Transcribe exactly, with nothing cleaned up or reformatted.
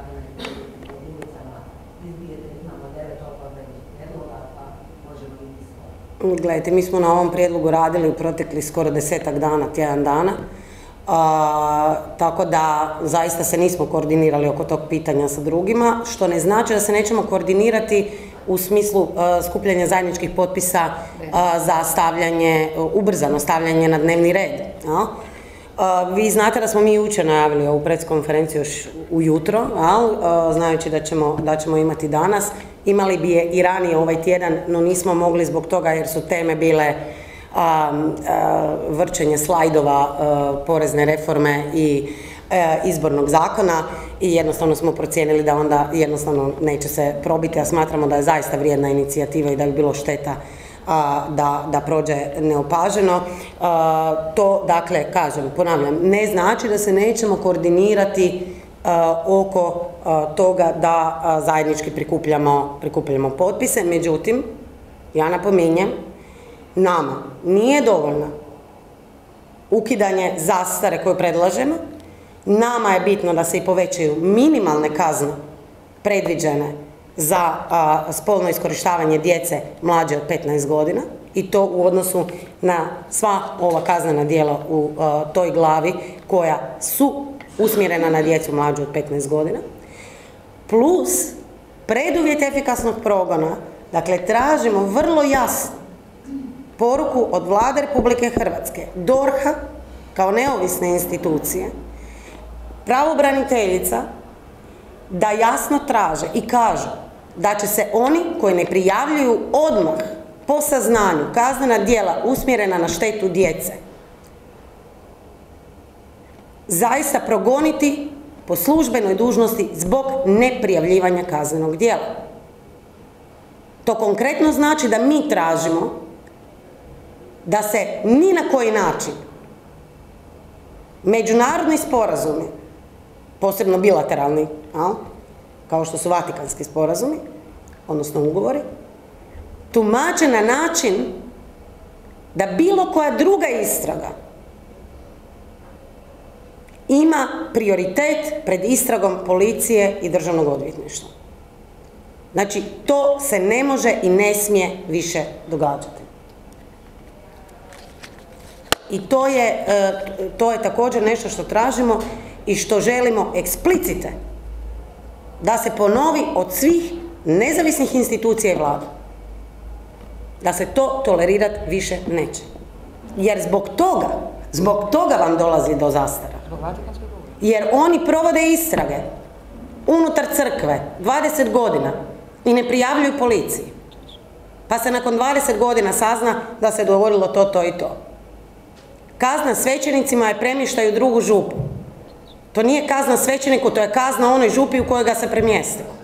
zadovoljni u jedinicama izbijete, imamo devet opravdanih predloga, pa možemo biti skoro. Gledajte, mi smo na ovom prijedlogu radili u protekli skoro desetak dana, tjedan dana, tako da zaista se nismo koordinirali oko tog pitanja sa drugima, što ne znači da se nećemo koordinirati u smislu skupljanja zajedničkih potpisa za stavljanje, ubrzano stavljanje na dnevni red. Vi znate da smo mi jučer najavili ovu predskonferenciju još ujutro, znajući da ćemo imati danas. Imali bi je i ranije ovaj tjedan, no nismo mogli zbog toga jer su teme bile vrčenje slajdova porezne reforme i izbornog zakona i jednostavno smo procijenili da onda jednostavno neće se probiti, a smatramo da je zaista vrijedna inicijativa i da bi bilo šteta da prođe neopaženo. To, dakle, kažem, ponavljam, ne znači da se nećemo koordinirati oko toga da zajednički prikupljamo potpise. Međutim, ja napominjem, nama nije dovoljno ukidanje zastare koju predlažemo, nama je bitno da se i povećaju minimalne kazne predviđene za spolno iskorištavanje djece mlađe od petnaest godina i to u odnosu na sva ova kaznena djela u toj glavi koja su usmjerena na djecu mlađu od petnaest godina, plus preduvjet efikasnog progona. Dakle, tražimo vrlo jasnu poruku od Vlade Republike Hrvatske, DORHA kao neovisne institucije, pravobraniteljica, da jasno traže i kažu da će se oni koji ne prijavljuju odmah po saznanju kaznena djela usmjerena na štetu djece zaista progoniti po službenoj dužnosti zbog neprijavljivanja kaznenog djela. To konkretno znači da mi tražimo da se ni na koji način međunarodni sporazumi, posebno bilateralni, kao što su Vatikanski sporazumi, odnosno ugovori, tumače na način da bilo koja druga istraga ima prioritet pred istragom policije i državnog odvjetništva. Znači, to se ne može i ne smije više događati. I to je također nešto što tražimo i što želimo eksplicite da se ponovi od svih nezavisnih institucija i vlada. Da se to tolerirati više neće. Jer zbog toga, zbog toga vam dolazi do zastara. Jer oni provode istrage unutar crkve dvadeset godina i ne prijavljuju policiji. Pa se nakon dvadeset godina sazna da se dogodilo to, to i to. Kazna svećenicima je premještaj u drugu župu. To nije kazna svećeniku, to je kazna onoj župi u kojoj ga se premjestilo.